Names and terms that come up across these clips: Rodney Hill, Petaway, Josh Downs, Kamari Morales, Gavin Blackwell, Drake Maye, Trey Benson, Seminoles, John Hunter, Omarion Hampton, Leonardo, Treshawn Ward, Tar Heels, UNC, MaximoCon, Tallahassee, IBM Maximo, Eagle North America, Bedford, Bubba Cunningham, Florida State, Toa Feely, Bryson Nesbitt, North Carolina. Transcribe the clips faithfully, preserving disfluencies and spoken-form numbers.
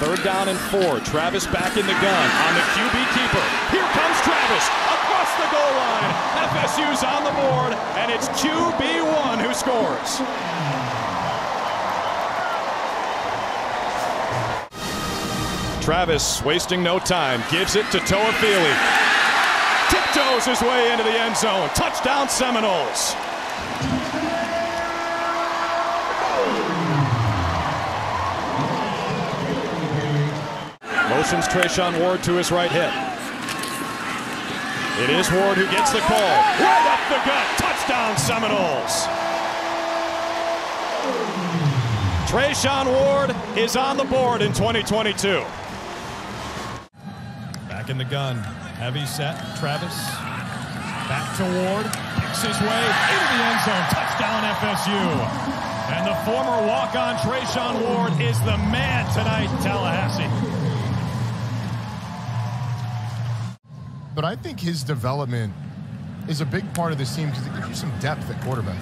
Third down and four. Travis back in the gun on the Q B keeper. Here comes Travis across the goal line. F S U's on the board, and it's Q B one who scores. Travis, wasting no time, gives it to Toa Feely. Tiptoes his way into the end zone. Touchdown, Seminoles. Motions Treshawn Ward to his right hip. It is Ward who gets the call. Right up the gut. Touchdown, Seminoles. Treshawn Ward is on the board in twenty twenty-two. Back in the gun, heavy set, Travis, back to Ward, picks his way into the end zone, touchdown F S U. And the former walk-on Treshawn Ward is the man tonight in Tallahassee. But I think his development is a big part of this team because it gives you some depth at quarterback.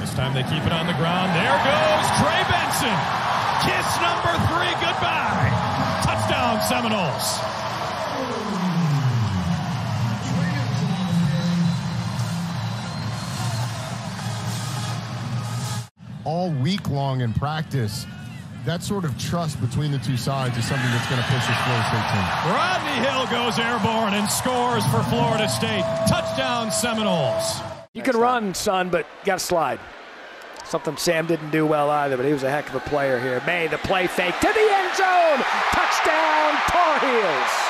This time they keep it on the ground, there goes Trey Benson. Kiss number three goodbye. Touchdown, Seminoles. All week long in practice, that sort of trust between the two sides is something that's going to push this Florida State team. Rodney Hill goes airborne and scores for Florida State. Touchdown, Seminoles. You can run, son, but you got to slide. Something Sam didn't do well either, but he was a heck of a player here. Maye, the play fake to the end zone. Touchdown, Tar Heels.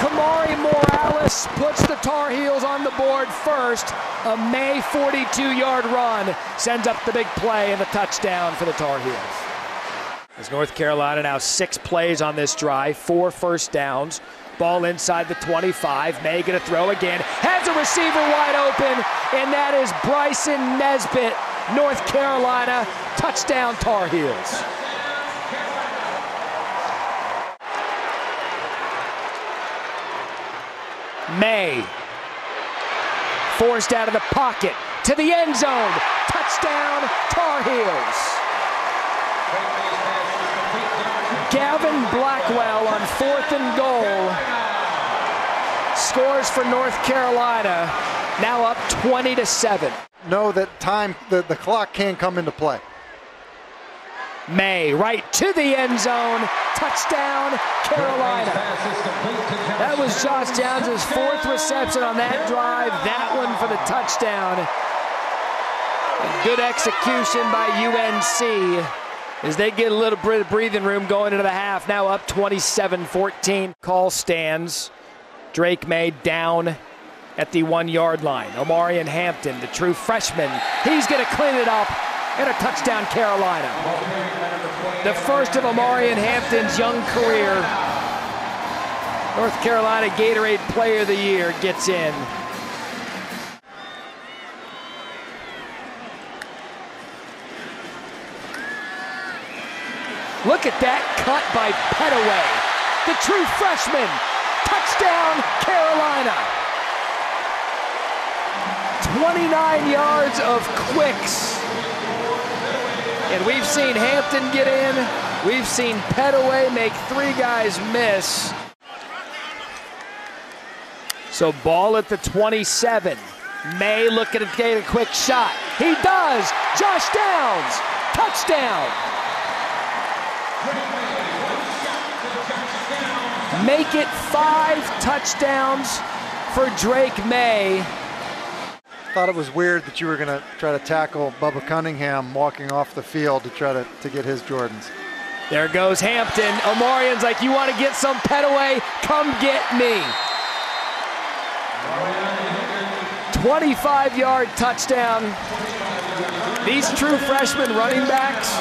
Kamari Morales puts the Tar Heels on the board first. A Maye forty-two yard run sends up the big play and the touchdown for the Tar Heels. As North Carolina now six plays on this drive, four first downs. Ball inside the twenty-five. Maye gonna throw again. Has a receiver wide open, and that is Bryson Nesbitt, North Carolina. Touchdown, Tar Heels. Maye forced out of the pocket to the end zone. Touchdown, Tar Heels. Gavin Blackwell on fourth and goal scores for North Carolina, now up twenty to seven. Know that time, the, the clock can come into play. Maye right to the end zone, touchdown Carolina. That was Josh Downs' fourth reception on that drive, that one for the touchdown. And good execution by U N C. As they get a little bit of breathing room going into the half, now up twenty-seven fourteen. Call stands. Drake Maye down at the one yard line. Omarion Hampton, the true freshman, he's going to clean it up and a touchdown Carolina. The first of Omarion Hampton's young career. North Carolina Gatorade Player of the Year gets in. Look at that cut by Petaway, the true freshman. Touchdown, Carolina. twenty-nine yards of quicks. And we've seen Hampton get in. We've seen Petaway make three guys miss. So ball at the twenty-seven. Maye looking to get a quick shot. He does. Josh Downs. Touchdown. Make it five touchdowns for Drake Maye. Thought it was weird that you were going to try to tackle Bubba Cunningham walking off the field to try to, to get his Jordans. There goes Hampton. Omarion's like, you want to get some, Petaway? Come get me. twenty-five yard touchdown. These true freshmen running backs